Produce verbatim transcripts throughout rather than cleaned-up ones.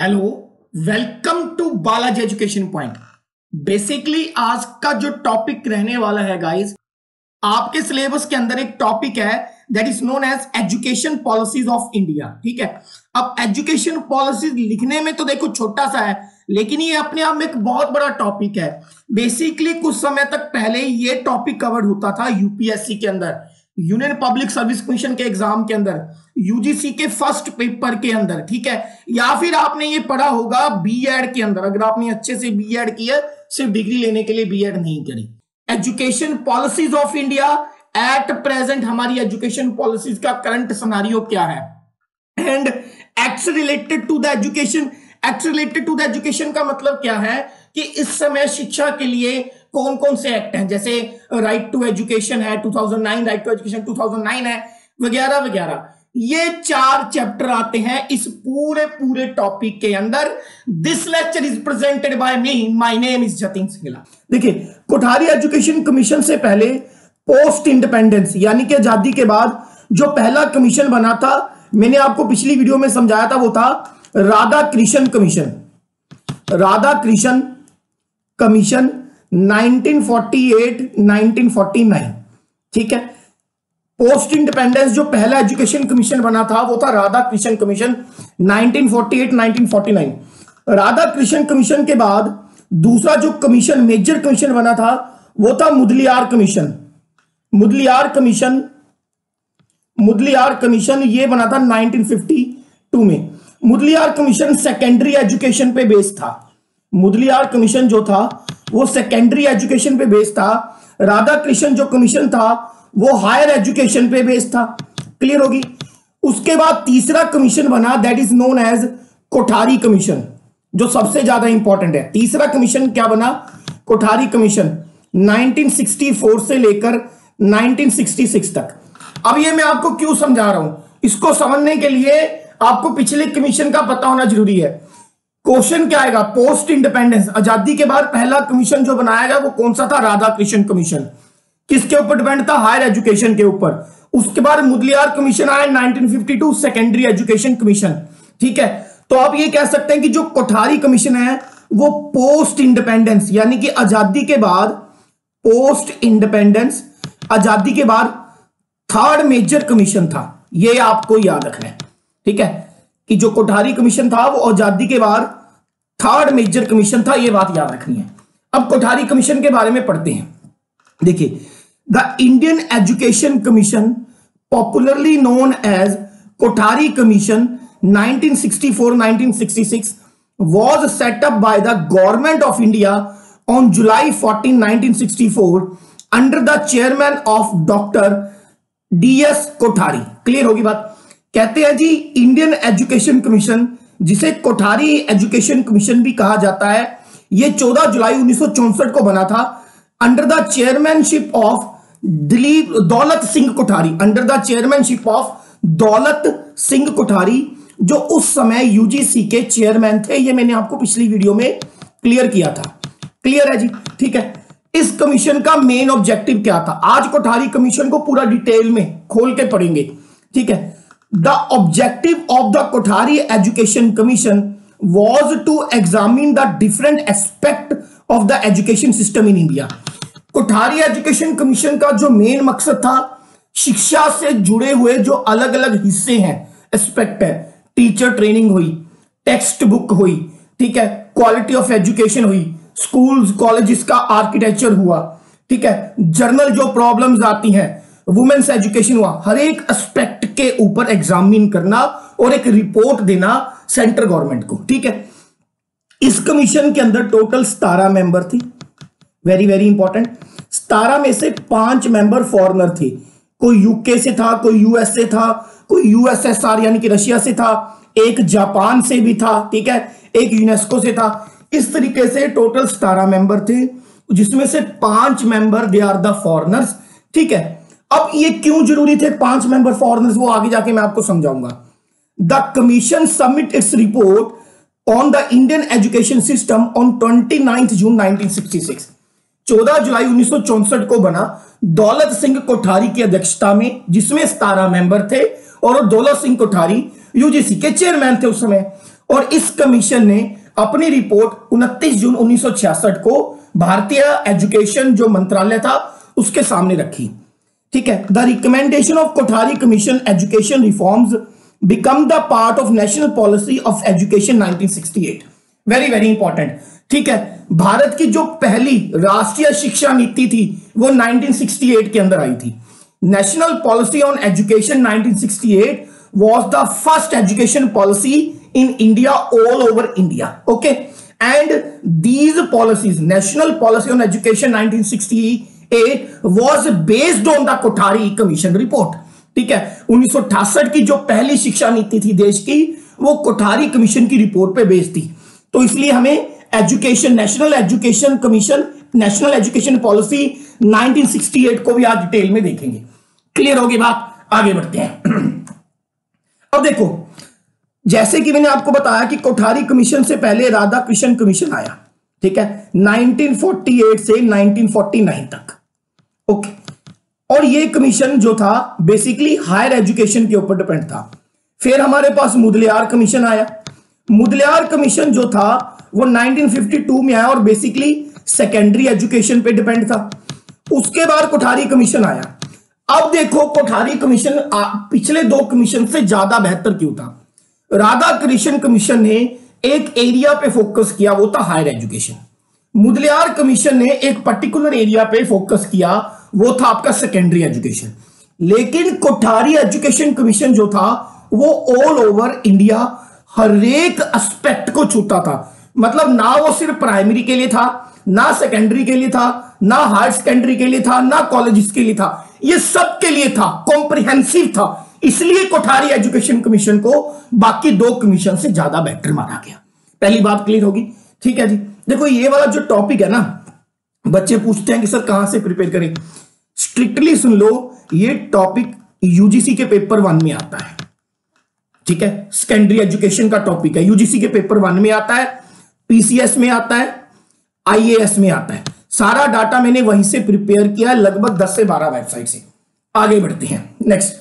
Hello, welcome to Balaji education point. Basically आज का जो टॉपिक रहने वाला है गाइस, आपके सिलेबस के अंदर एक टॉपिक है that is known as education policies of India. ठीक है, अब एजुकेशन पॉलिसीज लिखने में तो देखो छोटा सा है, लेकिन ये अपने आप में एक बहुत बड़ा टॉपिक है। बेसिकली कुछ समय तक पहले ये टॉपिक कवर्ड होता था यूपीएससी के अंदर, यूनियन पब्लिक सर्विस कमीशन के एग्जाम के अंदर, यूजीसी के फर्स्ट पेपर के अंदर। ठीक है, या फिर आपने ये पढ़ा होगा बीएड के अंदर, अगर आपने अच्छे से बीएड किया, सिर्फ डिग्री लेने के लिए बीएड नहीं करी। Education policies of India, at present हमारी एजुकेशन पॉलिसीज का करंट सिनेरियो क्या है, and acts related to the education. Acts related to the education का मतलब क्या है कि इस समय शिक्षा के लिए कौन कौन से एक्ट हैं, जैसे राइट टू एजुकेशन है दो हज़ार नौ, राइट टू एजुकेशन दो हज़ार नौ है, वगैरह वगैरह। ये चार चैप्टर आते हैं इस पूरे पूरे टॉपिक के अंदर। This lecture is presented by me, my name is Jatin Singla. देखिए, कोठारी एजुकेशन कमीशन से पहले पोस्ट इंडिपेंडेंस यानी कि आजादी के बाद जो पहला कमीशन बना था, मैंने आपको पिछली वीडियो में समझाया था, वो था Radhakrishnan commission. Radhakrishnan commission nineteen forty eight nineteen forty nine. ठीक है, पोस्ट इंडिपेंडेंस जो पहला एजुकेशन कमीशन बना था वो था Radhakrishnan commission nineteen forty eight nineteen forty nine. Radhakrishnan commission के बाद दूसरा जो कमीशन मेजर कमीशन बना था वो था Mudaliar commission. Mudaliar commission Mudaliar commission ये बना था नाइनटीन फिफ्टी टू में। मुदलियार कमीशन सेकेंडरी एजुकेशन पे बेस्ड था। मुदलियार कमीशन जो था वो सेकेंडरी एजुकेशन पे बेस्ड था। राधाकृष्णन जो कमीशन था वो हायर एजुकेशन पे बेस्ड था। क्लियर होगी। उसके बाद तीसरा कमीशन बना that is known as Kothari commission, जो सबसे ज्यादा इंपॉर्टेंट है। तीसरा कमीशन क्या बना? Kothari commission, nineteen sixty four से लेकर नाइनटीन सिक्सटी सिक्स तक। अब ये मैं आपको क्यों समझा रहा हूं, इसको समझने के लिए आपको पिछले कमीशन का पता होना जरूरी है। क्वेश्चन क्या आएगा? पोस्ट इंडिपेंडेंस, आजादी के बाद पहला कमीशन जो बनाया गया वो कौन सा था? राधाकृष्णन कमीशन। किसके ऊपर डिपेंड था? हायर एजुकेशन के ऊपर। उसके बाद मुदलियार कमीशन आया nineteen fifty two, secondary education commission. ठीक है, तो आप ये कह सकते हैं कि जो कोठारी कमीशन है वो पोस्ट इंडिपेंडेंस यानी कि आजादी के बाद, पोस्ट इंडिपेंडेंस आजादी के बाद थर्ड मेजर कमीशन था। ये आपको याद रखना है। ठीक है, कि जो कोठारी कमीशन था वो आजादी के बाद थर्ड मेजर कमीशन था, ये बात याद रखनी है। अब कोठारी कमीशन के बारे में पढ़ते हैं। देखिए, the Indian education commission popularly known as Kothari commission nineteen sixty four nineteen sixty six was set up by the government of India on July fourteen nineteen sixty four under the chairman of doctor D S Kothari. Clear होगी बात। कहते हैं जी Indian education commission, जिसे Kothari education commission भी कहा जाता है, ये चौदह जुलाई उन्नीस सौ चौंसठ को बना था under the chairmanship of Dilip Daulat Singh Kothari, under the chairmanship of Daulat Singh Kothari, जो उस समय यूजीसी के चेयरमैन थे। ये मैंने आपको पिछली वीडियो में क्लियर किया था। क्लियर है जी। ठीक है, इस कमीशन का मेन ऑब्जेक्टिव क्या था? आज कोठारी कमीशन को पूरा डिटेल में खोल के पढ़ेंगे। ठीक है, The objective of the Kothari Education Commission was to examine the different aspect of the education system in India. Kothari education commission का जो मेन मकसद था, शिक्षा से जुड़े हुए जो अलग अलग हिस्से हैं, एस्पेक्ट है, टीचर ट्रेनिंग हुई, टेक्स्ट बुक हुई, ठीक है, क्वालिटी ऑफ एजुकेशन हुई, स्कूल्स कॉलेजेस का आर्किटेक्चर हुआ, ठीक है, जर्नल जो प्रॉब्लम्स आती हैं, वुमेन्स एजुकेशन हुआ, हर एक एस्पेक्ट के ऊपर एग्जामिन करना और एक रिपोर्ट देना सेंट्रल गवर्नमेंट को। ठीक है, इस कमीशन के अंदर टोटल सतारह मेंबर थे। Very very important. सतारह में से पांच मेंबर फॉरेनर थे। कोई यूके से था, कोई यूएस से था, कोई यूएसएसआर यानी कि रशिया से था, एक जापान से भी था, ठीक है, एक यूनेस्को से था। इस तरीके से टोटल सतारह मेंबर थे, जिसमें से पांच member they are the foreigners. ठीक है, अब ये क्यों जरूरी थे पांच मेंबर फॉरेनर्स, वो आगे जाके मैं आपको समझाऊंगा। The commission submit its report on the Indian education system on twenty ninth June nineteen sixty six. चौदह जुलाई उन्नीस सौ चौंसठ को बना, दौलत सिंह कोठारी की अध्यक्षता में, जिसमें सतारह मेंबर थे, और दौलत सिंह कोठारी यूजीसी के चेयरमैन थे उस समय। और इस कमीशन ने अपनी रिपोर्ट उनतीस जून उन्नीस सौ छियासठ को भारतीय एजुकेशन जो मंत्रालय था उसके सामने रखी। ठीक है, the recommendation of Kothari commission education reforms become the part of national policy of education nineteen sixty eight. Very very important. ठीक है, भारत की जो पहली राष्ट्रीय शिक्षा नीति थी वो नाइनटीन सिक्सटी एट के अंदर आई थी। National policy on education nineteen sixty eight was the first education policy in India, all over India, okay, and these policies, national policy on education nineteen sixty-eight was based on the Kothari commission report। ठीक है, उन्नीस सौ अड़सठ की जो पहली शिक्षा नीति थी देश की वो कोठारी कमीशन की रिपोर्ट पे बेस्ड थी, तो इसलिए हमें education national education commission national education policy nineteen sixty eight को भी आज डिटेल में देखेंगे। क्लियर होगी बात, आगे बढ़ते हैं। अब देखो, जैसे कि मैंने आपको बताया कि कोठारी कमीशन से पहले राधाकृष्णन कमीशन आया। ठीक है, नाइनटीन फोर्टी एट से नाइनटीन फोर्टी नाइन तक। ओके, और ये कमीशन जो था बेसिकली हायर एजुकेशन के ऊपर डिपेंड था। फिर हमारे पास मुदलियार कमीशन आया। मुदलियार कमीशन जो था वो नाइनटीन फिफ्टी टू में आया और बेसिकली सेकेंडरी एजुकेशन पे डिपेंड था। उसके बाद कोठारी कमीशन आया। अब देखो कोठारी कमीशन पिछले दो कमीशन से ज्यादा बेहतर क्यों था। राधाकृष्णन कमीशन ने एक एरिया पे फोकस किया, वो था हायर एजुकेशन। मुदलियार कमीशन ने एक पर्टिकुलर एरिया पे फोकस किया, वो था आपका सेकेंडरी एजुकेशन। लेकिन कोठारी एजुकेशन कमीशन जो था वो ऑल ओवर इंडिया हर एक एस्पेक्ट को छूता था। मतलब ना वो सिर्फ प्राइमरी के लिए था, ना सेकेंडरी के लिए था, ना हायर सेकेंडरी के लिए था, ना कॉलेजेस के लिए था, ये सब के लिए था, कॉम्प्रिहेंसिव था। इसलिए कोठारी एजुकेशन कमीशन को बाकी दो कमीशन से ज्यादा बेहतर माना गया। पहली बात क्लियर होगी। ठीक है जी, देखो ये वाला जो टॉपिक है ना, बच्चे पूछते हैं कि सर कहां से प्रिपेयर करें। स्ट्रिक्टली सुन लो, ये टॉपिक यूजीसी के पेपर वन में आता है। ठीक है, सेकेंडरी एजुकेशन का टॉपिक है, यूजीसी के पेपर वन में आता है, पीसीएस में आता है, आईएएस में आता है। सारा डाटा मैंने वहीं से प्रिपेयर किया, लगभग दस से बारह वेबसाइट से। आगे बढ़ते हैं, नेक्स्ट।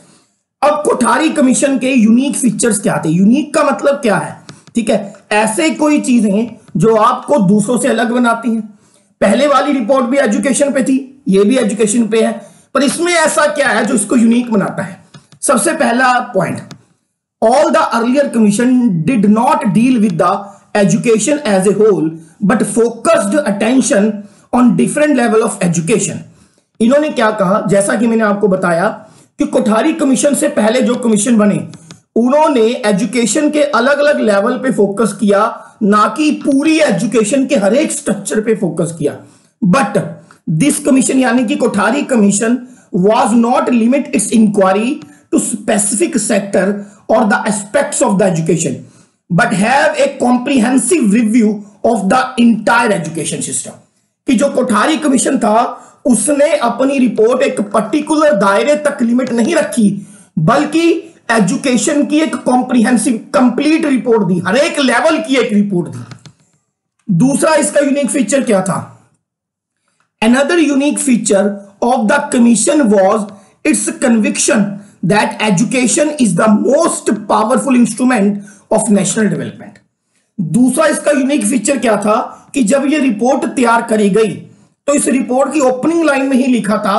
अब कोठारी कमीशन के यूनिक फीचर्स क्या थे? यूनिक का मतलब क्या है? ठीक है, ऐसे कोई चीजें जो आपको दूसरों से अलग बनाती हैं। पहले वाली रिपोर्ट भी एजुकेशन पे थी, ये भी एजुकेशन पे है, पर इसमें ऐसा क्या है जो इसको यूनिक बनाता है? सबसे पहला point, all the earlier commission did not deal with the education as a whole but focused attention on different level of education. इन्होंने क्या कहा, जैसा कि मैंने आपको बताया कि कोठारी कमीशन से पहले जो कमीशन बने उन्होंने एजुकेशन के अलग अलग लेवल पे फोकस किया, ना कि पूरी एजुकेशन के हर एक स्ट्रक्चर पे फोकस किया। बट दिस कमीशन यानी कि Kothari commission was not limit its inquiry to specific sector और the aspects of the education but have a comprehensive review of the entire education system. कि जो कोठारी कमीशन था उसने अपनी रिपोर्ट एक पर्टिकुलर दायरे तक लिमिट नहीं रखी, बल्कि एजुकेशन की एक कॉम्प्रिहेंसिव कंप्लीट रिपोर्ट दी, हर एक लेवल की एक रिपोर्ट दी। दूसरा इसका यूनिक फीचर क्या था? Another unique feature of the commission was its conviction that education is the most powerful instrument of national development. दूसरा इसका यूनिक फीचर क्या था कि जब यह रिपोर्ट तैयार करी गई तो इस रिपोर्ट की ओपनिंग लाइन में ही लिखा था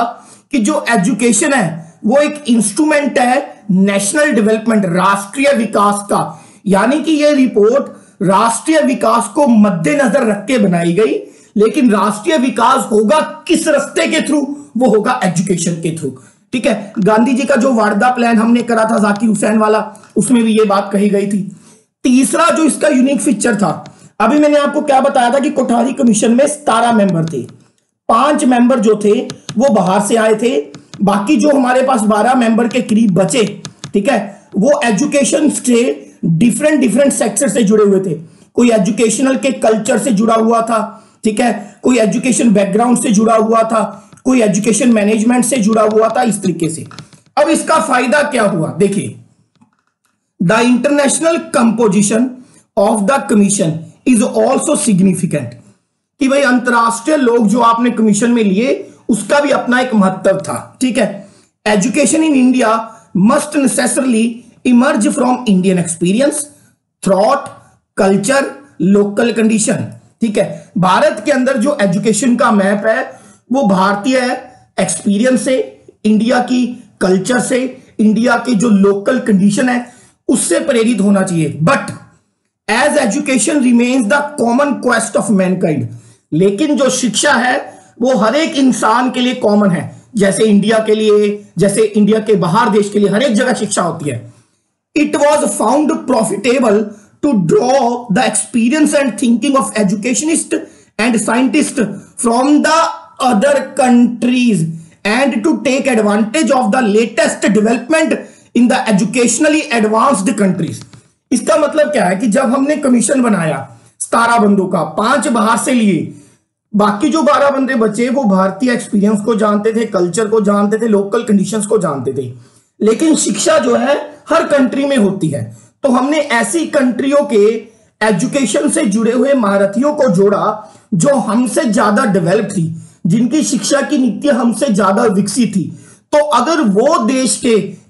कि जो एजुकेशन है वो एक इंस्ट्रूमेंट है नेशनल डेवलपमेंट, राष्ट्रीय विकास का। यानी कि यह रिपोर्ट राष्ट्रीय विकास को मद्देनजर रख के बनाई गई, लेकिन राष्ट्रीय विकास होगा किस रास्ते के थ्रू? वो होगा एजुकेशन के थ्रू। ठीक है, गांधी जी का जो वार्धा प्लान हमने करा था, जाकिर हुसैन वाला, उसमें भी यह बात कही गई थी। तीसरा जो इसका यूनिक फीचर था, अभी मैंने आपको क्या बताया था कि कोठारी कमीशन में सतारह मेंबर थे, पांच मेंबर जो थे वो बाहर से आए थे, बाकी जो हमारे पास बारह मेंबर के करीब बचे, ठीक है, वो एजुकेशन से डिफरेंट डिफरेंट सेक्टर से जुड़े हुए थे। कोई एजुकेशनल के कल्चर से जुड़ा हुआ था, ठीक है, कोई एजुकेशन बैकग्राउंड से जुड़ा हुआ था, कोई एजुकेशन मैनेजमेंट से जुड़ा हुआ था, इस तरीके से। अब इसका फायदा क्या हुआ, देखिए, the international composition of the commission is also significant. कि भाई अंतरराष्ट्रीय लोग जो आपने कमीशन में लिए उसका भी अपना एक महत्व था। ठीक है, education in India must necessarily emerge from Indian experience, thought, culture, local condition. ठीक है, भारत के अंदर जो एजुकेशन का मैप है वो भारतीय एक्सपीरियंस से, इंडिया की कल्चर से, इंडिया की जो लोकल कंडीशन है उससे प्रेरित होना चाहिए। But as education remains the common quest of mankind, लेकिन जो शिक्षा है वो हर एक इंसान के लिए कॉमन है। जैसे इंडिया के लिए, जैसे इंडिया के बाहर देश के लिए, हर एक जगह शिक्षा होती है। It was found profitable to draw the experience and thinking of educationist and scientist from the other countries and to take advantage of the latest development in the educationally advanced countries। इसका मतलब क्या है कि जब हमने commission बनाया सतारह बंदों का, पांच बाहर से लिए, बाकी जो बारह बंदे बचे वो भारतीय एक्सपीरियंस को जानते थे, कल्चर को जानते थे, लोकल कंडीशंस को जानते थे, लेकिन शिक्षा जो है हर कंट्री में होती है। तो हमने ऐसी कंट्रियों के एजुकेशन से जुड़े हुए महारथियों को जोड़ा जो हमसे ज्यादा डेवलप थी, जिनकी शिक्षा की नीति हमसे ज्यादा विकसित थी। तो अगर वो देश के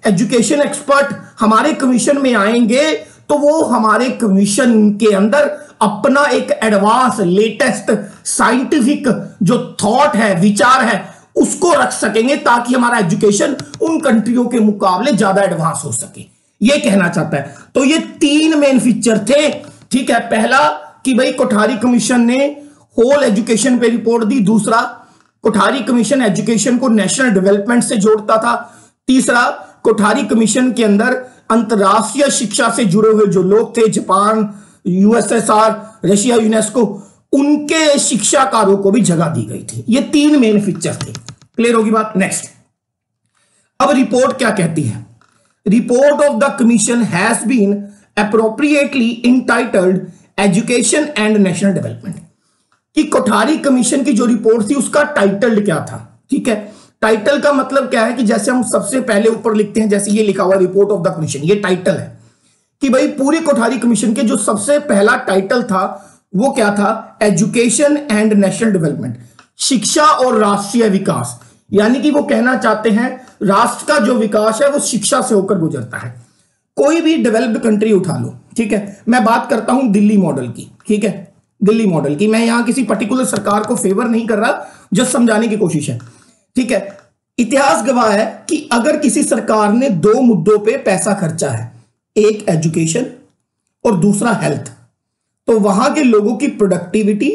एजुकेशन एक्सपर्ट हमारे कमीशन में आएंगे तो वो हमारे कमीशन के अंदर अपना एक एडवांस लेटेस्ट साइंटिफिक जो थॉट है, विचार है, उसको रख सकेंगे ताकि हमारा एजुकेशन उन कंट्रियों के मुकाबले ज्यादा एडवांस हो सके, ये कहना चाहता है। तो ये तीन मेन फीचर थे। ठीक है, पहला कि भाई कोठारी कमीशन ने होल एजुकेशन पे रिपोर्ट दी, दूसरा कोठारी कमीशन एजुकेशन को नेशनल डेवलपमेंट से जोड़ता था, तीसरा कोठारी कमीशन के अंदर अंतरराष्ट्रीय शिक्षा से जुड़े हुए जो लोग थे, जापान, यूएसएसआर, रशिया, यूनेस्को, उनके शिक्षा कार्यों को भी जगह दी गई थी। ये तीन मेन फीचर थे। क्लियर होगी बात। नेक्स्ट, अब रिपोर्ट क्या कहती है। Report of the commission has been appropriately entitled education and national development, कि कोठारी कमीशन की जो रिपोर्ट थी उसका टाइटल क्या था। ठीक है, टाइटल का मतलब क्या है कि जैसे हम सबसे पहले ऊपर लिखते हैं, जैसे ये लिखा हुआ रिपोर्ट ऑफ द कमीशन, ये टाइटल है कि भाई पूरे कोठारी कमीशन के जो सबसे पहला टाइटल था वो क्या था, एजुकेशन एंड नेशनल डेवलपमेंट, शिक्षा और राष्ट्रीय विकास। यानी कि वो कहना चाहते हैं राष्ट्र का जो विकास है वो शिक्षा से होकर गुजरता है। कोई भी डेवलप्ड कंट्री उठा लो, ठीक है, मैं बात करता हूं दिल्ली मॉडल की, ठीक है, दिल्ली मॉडल की। मैं यहां किसी पर्टिकुलर सरकार को फेवर नहीं कर रहा, जस्ट समझाने की कोशिश है। ठीक है, इतिहास गवाह है कि अगर किसी सरकार ने दो मुद्दों पे पैसा खर्चा है, एक एजुकेशन और दूसरा हेल्थ, तो वहां के लोगों की प्रोडक्टिविटी,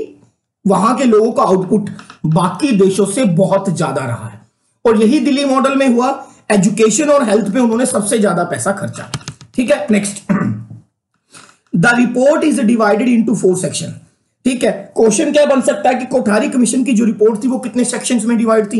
वहां के लोगों का आउटपुट बाकी देशों से बहुत ज्यादा रहा है, और यही दिल्ली मॉडल में हुआ, एजुकेशन और हेल्थ पे उन्होंने सबसे ज्यादा पैसा खर्चा। ठीक है, next, the report is divided into four section. ठीक है, क्वेश्चन क्या बन सकता है कि कोठारी कमीशन की जो रिपोर्ट थी वो कितने सेक्शंस में डिवाइड थी।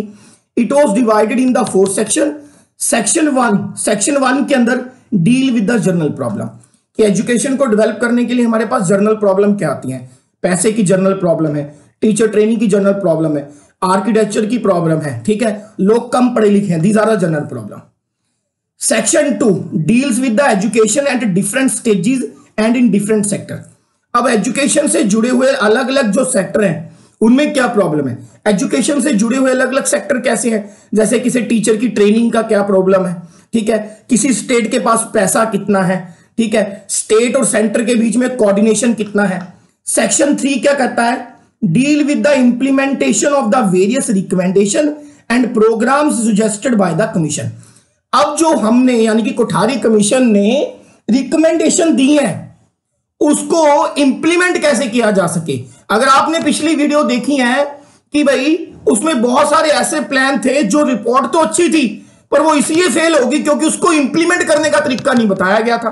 It was divided in the four section. Section one, section one के अंदर deal with the general problem, कि एजुकेशन को डेवलप करने के लिए हमारे पास जर्नल प्रॉब्लम क्या आती हैं। पैसे की जर्नल प्रॉब्लम है, टीचर ट्रेनिंग की जर्नल प्रॉब्लम है, आर्किटेक्चर की प्रॉब्लम है, ठीक है, लोग कम पढ़े लिखे हैं, these are the general problem. Section two deals with the education at different stages and in different sector. अब एजुकेशन से जुड़े हुए अलग अलग जो सेक्टर हैं उनमें क्या प्रॉब्लम है, एजुकेशन से जुड़े हुए अलग अलग सेक्टर कैसे हैं, जैसे किसी टीचर की ट्रेनिंग का क्या प्रॉब्लम है, ठीक है, किसी स्टेट के पास पैसा कितना है, ठीक है, स्टेट और सेंटर के बीच में कोऑर्डिनेशन कितना है। सेक्शन थ्री क्या कहता है, deal with the implementation of the various recommendation and programmes suggested by the commission. अब जो हमने यानी कि कोठारी कमीशन ने रिकमेंडेशन दी है उसको इंप्लीमेंट कैसे किया जा सके। अगर आपने पिछली वीडियो देखी है कि भाई उसमें बहुत सारे ऐसे प्लान थे जो रिपोर्ट तो अच्छी थी पर वो इसलिए फेल होगी क्योंकि उसको इंप्लीमेंट करने का तरीका नहीं बताया गया था।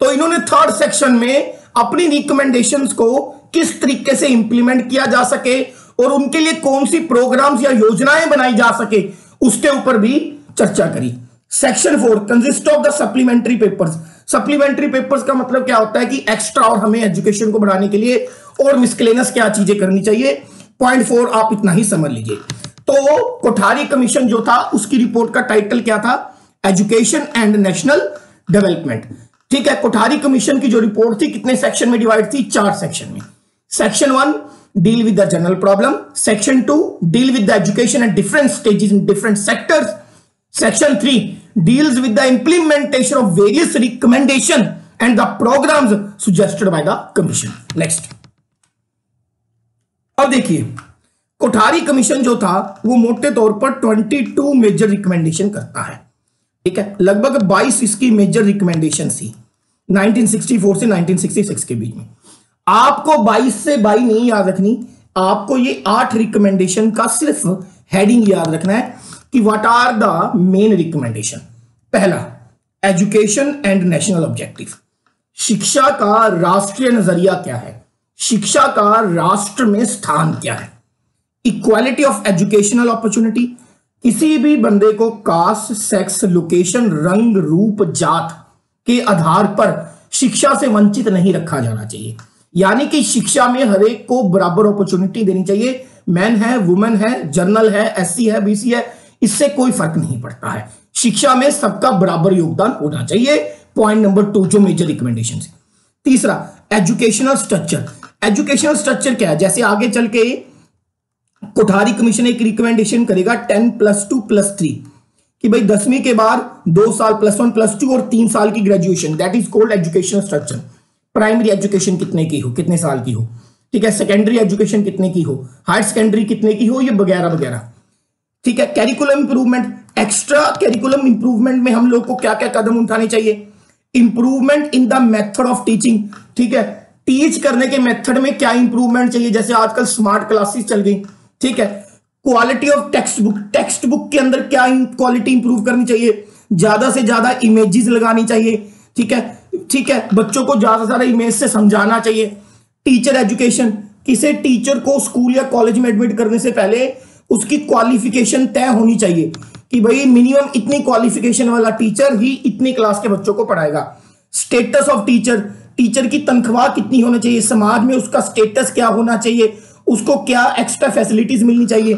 तो इन्होंने थर्ड सेक्शन में अपनी रिकमेंडेशंस को किस तरीके से इंप्लीमेंट किया जा सके और उनके लिए कौन सी प्रोग्राम्स या योजनाएं बनाई जा सके उसके ऊपर भी चर्चा करी। Section four consist of the supplementary papers. Supplementary papers का मतलब क्या होता है कि एक्स्ट्रा और हमें एजुकेशन को बढ़ाने के लिए और मिसक्लेनस क्या चीजें करनी चाहिए। पॉइंट फोर आप इतना ही समझ लीजिए। तो कोठारी कमीशन जो था उसकी रिपोर्ट का टाइटल क्या था, एजुकेशन एंड नेशनल डेवलपमेंट। ठीक है, कोठारी कमीशन की जो रिपोर्ट थी कितने सेक्शन में डिवाइड थी, चार सेक्शन में। Section one deal with the general problem, section two deal with the education at different stages in different sectors, section three deals with the implementation of various recommendation and the programs suggested by the commission. Next, अब देखिए Kothari commission जो था वो मोटे तौर पर बाईस major recommendation करता है, ठीक है, लगभग बाईस इसकी मेजर रिकमेंडेशन थी नाइनटीन सिक्सटी फोर से नाइनटीन सिक्सटी सिक्स के बीच में। आपको बाईस से बाईस नहीं याद रखनी, आपको ये आठ रिकमेंडेशन का सिर्फ हेडिंग याद रखना है कि what are the main recommendation. पहला, एजुकेशन एंड नेशनल ऑब्जेक्टिव, शिक्षा का राष्ट्रीय नजरिया क्या है, शिक्षा का राष्ट्र में स्थान क्या है, इक्वालिटी ऑफ एजुकेशनल अपॉर्चुनिटी, किसी भी बंदे को कास्ट, सेक्स, लोकेशन, रंग, रूप, जात के आधार पर शिक्षा से वंचित नहीं रखा जाना चाहिए, यानी कि शिक्षा में हर एक को बराबर अपॉर्चुनिटी देनी चाहिए, मैन है, वुमेन है, जनरल है, एससी है, बीसी है, इससे कोई फर्क नहीं पड़ता है, शिक्षा में सबका बराबर योगदान होना चाहिए। पॉइंट नंबर टू जो मेजर रिकमेंडेशन है। तीसरा, एजुकेशनल स्ट्रक्चर, एजुकेशनल स्ट्रक्चर क्या है, जैसे आगे चल के कोठारी कमीशन एक रिकमेंडेशन करेगा ten plus two plus three कि भाई दसवीं के बाद दो साल प्लस वन प्लस टू और तीन साल की graduation, that is called educational structure. Primary education कितने की हो, कितने साल की हो, ठीक है, सेकेंडरी एजुकेशन कितने की हो, हायर सेकेंडरी कितने की हो, ये वगैरह वगैरह, ठीक है। Curriculum improvement, extra curriculum improvement में हम लोग को क्या क्या कदम उठाने चाहिए, improvement in the method of teaching, ठीक है, टीच करने के मेथड में क्या इंप्रूवमेंट चाहिए, जैसे आजकल स्मार्ट क्लासेस चल गई, ठीक है। Quality of text book, text book के अंदर क्या क्वालिटी इंप्रूव करनी चाहिए, ज्यादा से ज्यादा इमेजेस लगानी चाहिए, ठीक है, ठीक है, बच्चों को ज्यादा से ज्यादा इमेज से समझाना चाहिए। टीचर एजुकेशन, किसी टीचर को स्कूल या कॉलेज में एडमिट करने से पहले उसकी क्वालिफिकेशन तय होनी चाहिए कि भाई मिनिमम इतनी क्वालिफिकेशन वाला टीचर ही इतनी क्लास के बच्चों को पढ़ाएगा। स्टेटस ऑफ टीचर, टीचर की तनख्वाह कितनी होनी चाहिए, समाज में उसका स्टेटस क्या होना चाहिए, उसको क्या एक्स्ट्रा फैसिलिटीज मिलनी चाहिए।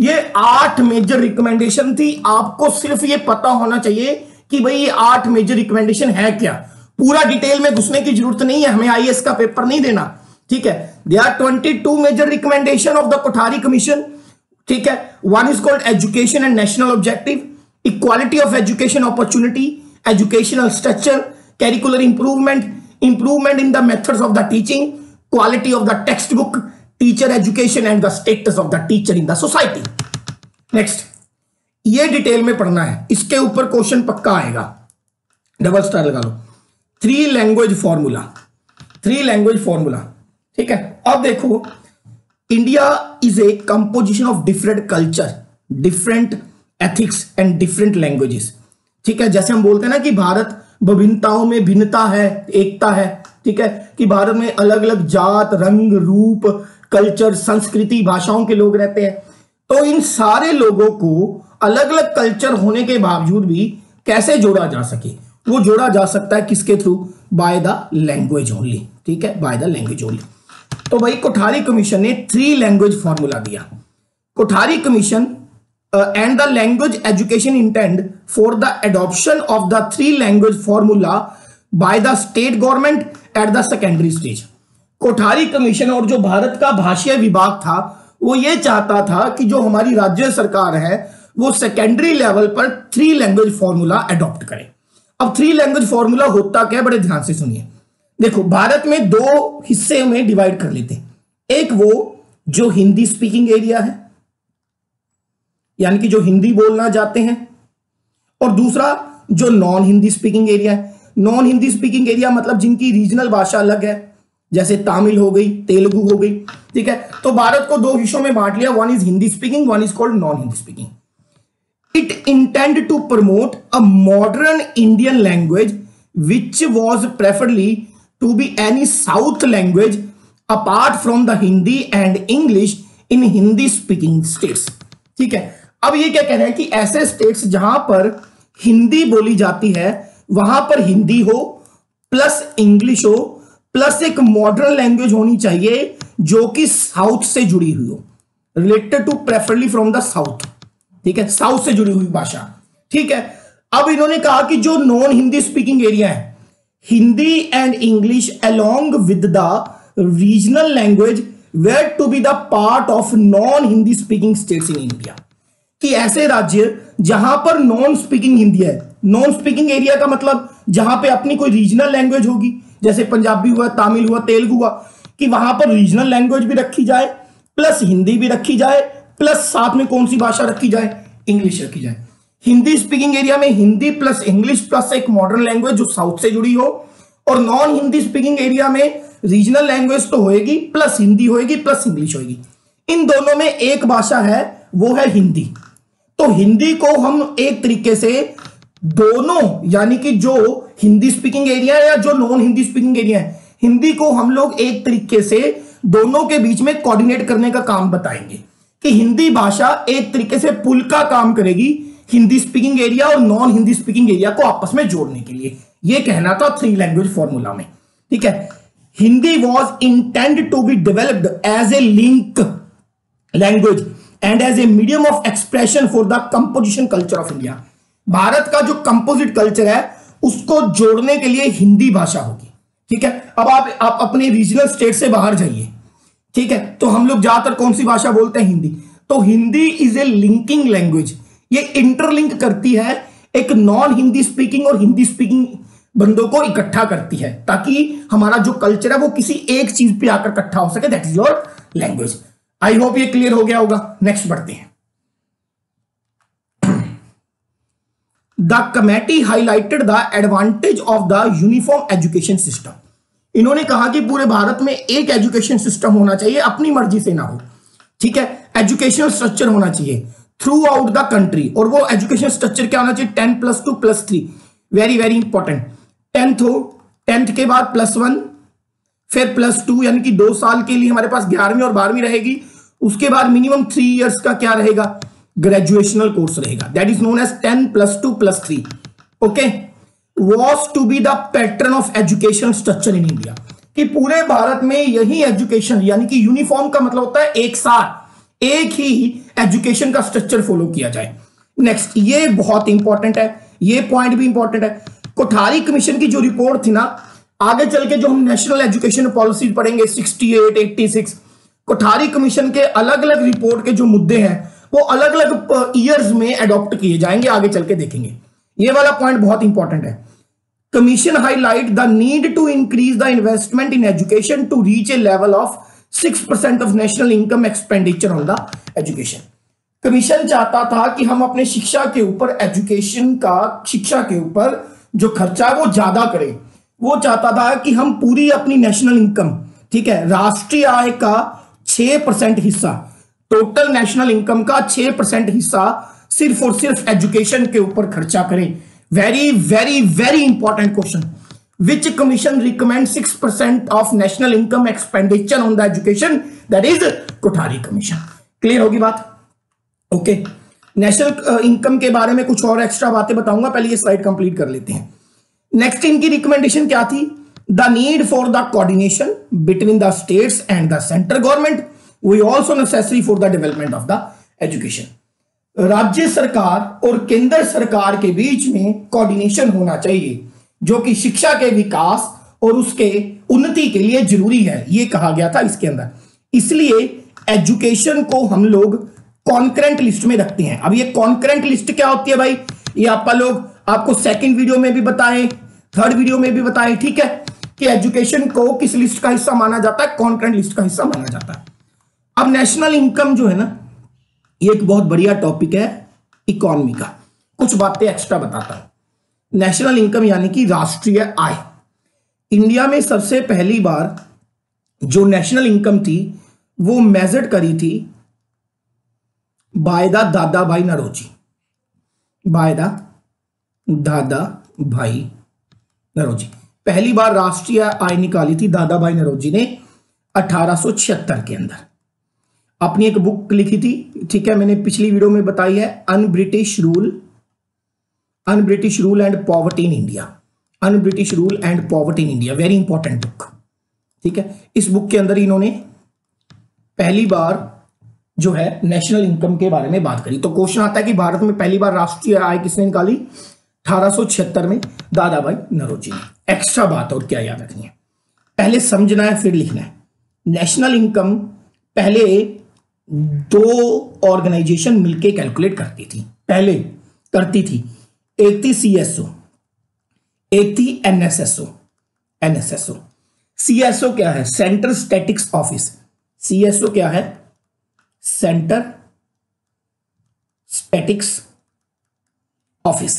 ये आठ मेजर रिकमेंडेशन थी, आपको सिर्फ ये पता होना चाहिए कि भाई ये आठ मेजर रिकमेंडेशन है क्या, पूरा डिटेल में घुसने की जरूरत नहीं है, हमें आईएएस का पेपर नहीं देना, ठीक है। दे आर बाईस major recommendation of the Kothari commission, ठीक है। One is called education and national objective, equality of education opportunity, educational structure, curricular improvement, improvement in the methods of the teaching, quality of the text book, teacher education and the status of the teacher in the society. Next, ये detail में पढ़ना है, इसके ऊपर question पक्का आएगा, double star लगा लो। Three language formula, three language formula, ठीक है। अब देखो, India is a composition of different culture, different ethics and different languages, ठीक है। जैसे हम बोलते हैं ना कि भारत विभिन्नताओं में भिन्नता है, एकता है, ठीक है, कि भारत में अलग अलग जात, रंग, रूप, कल्चर, संस्कृति, भाषाओं के लोग रहते हैं, तो इन सारे लोगों को अलग अलग कल्चर होने के बावजूद भी कैसे जोड़ा जा सके, वो जोड़ा जा सकता है किसके through, by the language only, ठीक है, बाय द लैंग्वेज ओनली। तो भाई कोठारी कमीशन ने थ्री लैंग्वेज फॉर्मूला दिया, Kothari commission and the language education intend for the adoption of the three language formula by the state government at the secondary stage. Kothari commission और जो भारत का भाषा विभाग था वो ये चाहता था कि जो हमारी राज्य सरकार है वो सेकेंडरी लेवल पर थ्री लैंग्वेज फॉर्मूला एडॉप्ट करे। अब थ्री लैंग्वेज फॉर्मूला होता क्या है, बड़े ध्यान से सुनिए। देखो, भारत में दो हिस्से में डिवाइड कर लेते हैं, एक वो जो हिंदी स्पीकिंग एरिया है, यानी कि जो हिंदी बोलना चाहते हैं, और दूसरा जो नॉन हिंदी स्पीकिंग एरिया है। नॉन हिंदी स्पीकिंग एरिया मतलब जिनकी रीजनल भाषा अलग है, जैसे तमिल हो गई, तेलुगु हो गई, ठीक है। तो भारत को दो हिस्सों में बांट लिया, one is Hindi speaking, one is called non Hindi speaking. It intend to promote a modern Indian language which was preferably to be any south language apart from the Hindi and English in Hindi speaking states, ठीक है। अब ये क्या कह रहे हैं कि ऐसे स्टेट्स जहां पर हिंदी बोली जाती है वहां पर हिंदी हो प्लस इंग्लिश हो प्लस एक मॉडर्न लैंग्वेज होनी चाहिए जो कि साउथ से जुड़ी हुई हो, related to preferably from the south, ठीक है, साउथ से जुड़ी हुई भाषा, ठीक है। अब इन्होंने कहा कि जो नॉन हिंदी स्पीकिंग एरिया है, Hindi and English along with the regional language were to be the part of non Hindi speaking states in India, कि ऐसे राज्य जहां पर नॉन स्पीकिंग हिंदी है, नॉन स्पीकिंग एरिया का मतलब जहां पे अपनी कोई रीजनल लैंग्वेज होगी, जैसे पंजाबी हुआ, तमिल हुआ, तेलुगु हुआ, कि वहां पर रीजनल लैंग्वेज भी रखी जाए, प्लस हिंदी भी रखी जाए, प्लस साथ में कौन सी भाषा रखी जाए, इंग्लिश रखी जाए। हिंदी स्पीकिंग एरिया में हिंदी प्लस इंग्लिश प्लस एक मॉडर्न लैंग्वेज जो साउथ से जुड़ी हो, और नॉन हिंदी स्पीकिंग एरिया में रीजनल लैंग्वेज तो होएगी प्लस हिंदी होएगी प्लस इंग्लिश होएगी। इन दोनों में एक भाषा है, वो है हिंदी। तो हिंदी को हम एक तरीके से दोनों, यानी कि जो हिंदी स्पीकिंग एरिया है या जो नॉन हिंदी स्पीकिंग एरिया है, हिंदी को हम लोग एक तरीके से दोनों के बीच में कोऑर्डिनेट करने का काम बताएंगे कि हिंदी भाषा एक तरीके से पुल का काम करेगी हिंदी स्पीकिंग एरिया और नॉन हिंदी स्पीकिंग एरिया को आपस में जोड़ने के लिए। यह कहना था थ्री लैंग्वेज फॉर्मूला में, ठीक है। Hindi was intended to be developed as a link language and as a medium of expression for the composition culture of India. Bharat का जो कंपोजिट कल्चर है उसको जोड़ने के लिए हिंदी भाषा होगी, ठीक है। अब आप, आप अपने रीजनल स्टेट से बाहर जाइए, ठीक है, तो हम लोग ज्यादातर कौन सी भाषा बोलते हैं, हिंदी। तो Hindi is a linking language, ये इंटरलिंक करती है, एक नॉन हिंदी स्पीकिंग और हिंदी स्पीकिंग बंदों को इकट्ठा करती है ताकि हमारा जो कल्चर है वो किसी एक चीज पे आकर इकट्ठा हो सके, that is your language. I hope ये क्लियर हो गया होगा। नेक्स्ट बढ़ते हैं। The committee highlighted the advantage of the uniform education system. इन्होंने कहा कि पूरे भारत में एक एजुकेशन सिस्टम होना चाहिए, अपनी मर्जी से ना हो, ठीक है। एजुकेशनल स्ट्रक्चर होना चाहिए थ्रू आउट द कंट्री, और वो एजुकेशन स्ट्रक्चर क्या होना चाहिए, ten plus two plus three, very very important. Tenth हो, टेंथ के बाद प्लस वन, फिर प्लस टू, यानी कि दो साल के लिए हमारे पास ग्यारहवीं और बारहवीं रहेगी। उसके बाद मिनिमम थ्री इयर्स का क्या रहेगा, ग्रेजुएशनल कोर्स रहेगा, that is known as ten plus two plus three, okay. Was to be the pattern of education structure in India, कि पूरे भारत में यही एजुकेशन, यानी कि यूनिफॉर्म का मतलब होता है एक साथ एक ही एजुकेशन का स्ट्रक्चर फॉलो किया जाए। नेक्स्ट, ये बहुत इंपॉर्टेंट है, ये पॉइंट भी इंपॉर्टेंट है। कोठारी कमीशन की जो रिपोर्ट थी ना, आगे चल के जो हम नेशनल एजुकेशन पॉलिसी पढ़ेंगे sixty eight, eighty six, Kothari commission के अलग अलग रिपोर्ट के जो मुद्दे हैं वो अलग अलग ईयर्स में अडॉप्ट किए जाएंगे, आगे चल के देखेंगे। ये वाला पॉइंट बहुत इंपॉर्टेंट है। Commission highlight the need to increase the investment in education to reach a level of six percent of national income expenditure on the education. Commission चाहता था कि हम अपने शिक्षा के ऊपर, एजुकेशन का शिक्षा के ऊपर जो खर्चा है वो ज्यादा करें। वो चाहता था कि हम पूरी अपनी नेशनल इनकम, ठीक है, राष्ट्रीय आय का छह परसेंट हिस्सा, टोटल नेशनल इनकम का छह परसेंट हिस्सा सिर्फ और सिर्फ एजुकेशन के ऊपर खर्चा करें। Very very very important question. Which commission recommend six percent of national income expenditure on the education, that is Kothari commission. Clear होगी बात, ओके। नेशनल इनकम के बारे में कुछ और एक्स्ट्रा बातें बताऊंगा, पहले ये स्लाइड कंप्लीट कर लेते हैं। नेक्स्ट, इनकी रिकमेंडेशन क्या थी, the need for the coordination between the states and the central government, we also necessary for the development of the education. राज्य सरकार और केंद्र सरकार के बीच में कोऑर्डिनेशन होना चाहिए जो कि शिक्षा के विकास और उसके उन्नति के लिए जरूरी है, ये कहा गया था इसके अंदर। इसलिए एजुकेशन को हम लोग कॉन्करेंट लिस्ट में रखते हैं। अब ये कॉन्करेंट लिस्ट क्या होती है भाई, ये आप लोग, आपको सेकंड वीडियो में भी बताएं, थर्ड वीडियो में भी बताएं, ठीक है, कि एजुकेशन को किस लिस्ट का हिस्सा माना जाता है, कॉन्करेंट लिस्ट का हिस्सा माना जाता है। अब नेशनल इनकम जो है ना, ये एक बहुत बढ़िया टॉपिक है इकोनॉमी का, कुछ बातें एक्स्ट्रा बताता हूं। नेशनल इनकम यानी कि राष्ट्रीय आय। इंडिया में सबसे पहली बार जो नेशनल इनकम थी वो मेजर करी थी बाय द दादा भाई नौरोजी, बाय द दादा भाई नौरोजी। पहली बार राष्ट्रीय आय निकाली थी दादा भाई नौरोजी ने अठारह सौ छिहत्तर के अंदर। अपनी एक बुक लिखी थी, ठीक है, मैंने पिछली वीडियो में बताई है, अन British rule, un British rule and poverty in India, on British rule and poverty in India, very important book, ठीक है। इस बुक के अंदर इन्होंने पहली बार जो है नेशनल इनकम के बारे में बात करी। तो क्वेश्चन आता है कि भारत में पहली बार राष्ट्रीय आय किसने निकाली, अठारह सौ छिहत्तर में दादा भाई नौरोजी ने। एक्स्ट्रा बात और क्या याद रखनी है, पहले समझना है फिर लिखना है। नेशनल इनकम पहले दो ऑर्गेनाइजेशन मिलके कैलकुलेट करती थी, पहले करती थी, एक थी सीएसओ, एक थी एनएसएसओ। एनएसएसओ सीएसओ क्या है? Central statistics office. सीएसओ क्या है? Central statistics office.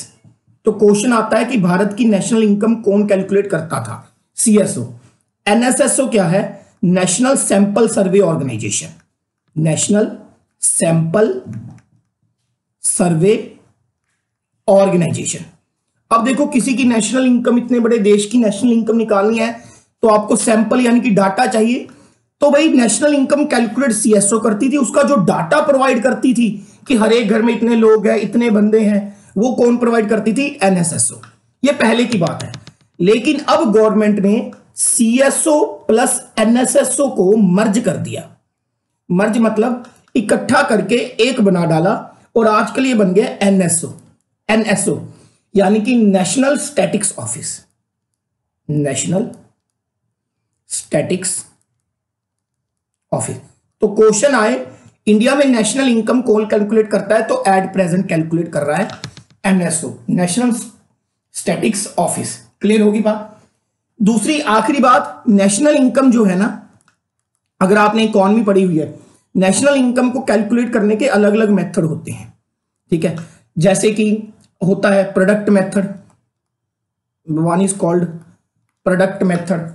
तो क्वेश्चन आता है कि भारत की नेशनल इनकम कौन कैलकुलेट करता था? सीएसओ। एनएसएसओ क्या है? National sample survey organisation. National sample survey organisation. अब देखो किसी की नेशनल इनकम, इतने बड़े देश की नेशनल इनकम निकालनी है तो आपको सैंपल यानी कि डाटा चाहिए। तो भाई नेशनल इनकम कैलकुलेट सीएसओ करती थी। उसका जो डाटा प्रोवाइड करती थी कि हर एक घर में इतने लोग हैं, इतने बंदे हैं, वो कौन प्रोवाइड करती थी? एनएसएसओ। ये पहले की बात है। लेकिन अब गवर्नमेंट ने सीएसओ प्लस एनएसएसओ को मर्ज कर दिया। मर्ज मतलब इकट्ठा करके एक बना डाला और आजकल ये बन गया एनएसओ। एनएसओ यानी कि national statistics office. National statistics office. तो क्वेश्चन आए इंडिया में नेशनल इनकम कौन कैलकुलेट करता है, तो एट प्रेजेंट कैलकुलेट कर रहा है NSO, national statistics office. Clear होगी बात। दूसरी आखिरी बात, नेशनल इनकम जो है ना, अगर आपने इकोनॉमी पढ़ी हुई है, नेशनल इनकम को कैलकुलेट करने के अलग अलग मेथड होते हैं। ठीक है, जैसे कि होता है product method, one is called product method.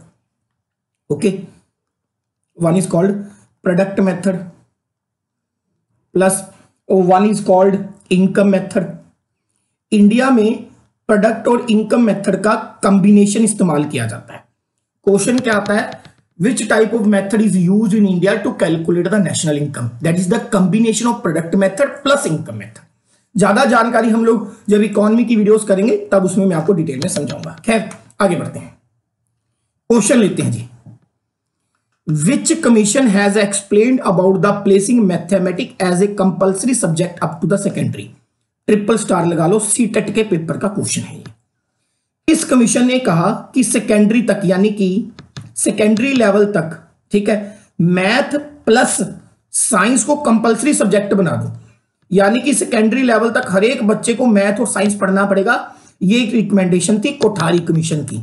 Okay, one is called product method plus one is called income method. India में प्रोडक्ट और इनकम मेथड का कॉम्बिनेशन इस्तेमाल किया जाता है। क्वेश्चन क्या आता है? Which type of method is used in India to calculate the national income? That is the combination of product method plus income method. ज्यादा जानकारी हम लोग जब इकोनॉमी की वीडियोस करेंगे तब उसमें मैं आपको डिटेल में समझाऊंगा। खैर आगे बढ़ते हैं, क्वेश्चन लेते हैं जी। Which commission has explained about the placing mathematics as a compulsory subject up to the secondary? Triple star लगा लो, सीटेट के पेपर का क्वेश्चन है। इस कमीशन ने कहा कि सेकेंडरी तक यानी कि सेकेंडरी लेवल तक, ठीक है, मैथ प्लस साइंस को कंपलसरी सब्जेक्ट बना दो। यानी कि सेकेंडरी लेवल तक हर एक बच्चे को मैथ और साइंस पढ़ना पड़ेगा। ये एक रिकमेंडेशन थी कोठारी कमीशन की।